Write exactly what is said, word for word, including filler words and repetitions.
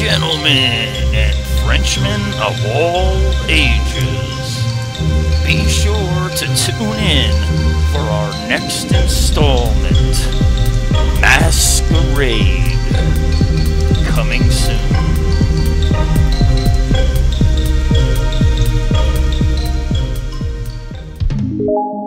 gentlemen and Frenchmen of all ages, be sure to tune in for our next installment, Masquerade, coming soon. Thank you.